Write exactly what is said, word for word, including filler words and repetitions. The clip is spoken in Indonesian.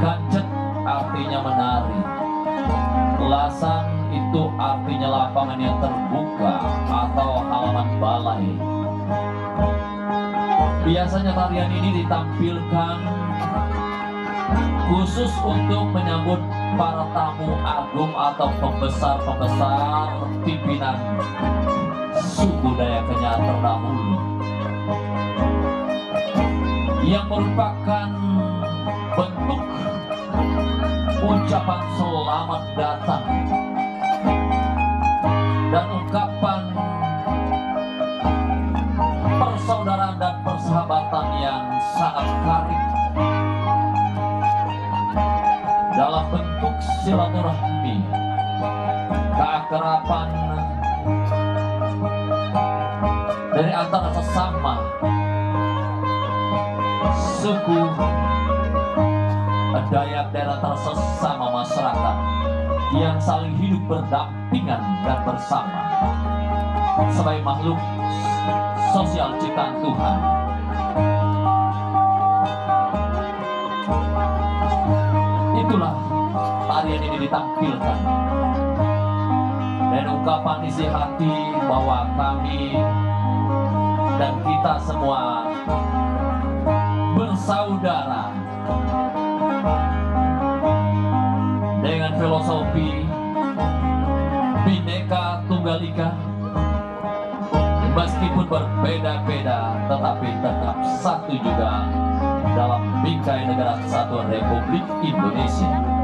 Kacet artinya menari. Lasan itu artinya lapangan yang terbuka atau halaman balai. Biasanya tarian ini ditampilkan khusus untuk menyambut para tamu agung atau pembesar-pembesar pimpinan suku Dayak terdahulu, yang merupakan bentuk ucapan selamat datang dan ungkapan persaudaraan dan persahabatan yang sangat karib dalam bentuk silaturahmi, keakraban dari antara sesama suku Dayak daerah tersesama masyarakat yang saling hidup berdampingan dan bersama sebagai makhluk sosial ciptaan Tuhan. Itulah tarian ini ditampilkan dan ungkapan isi hati bahwa kami dan kita semua bersaudara dengan filosofi Bhinneka Tunggal Ika, meskipun berbeda-beda tetapi tetap satu juga dalam bingkai negara kesatuan Republik Indonesia.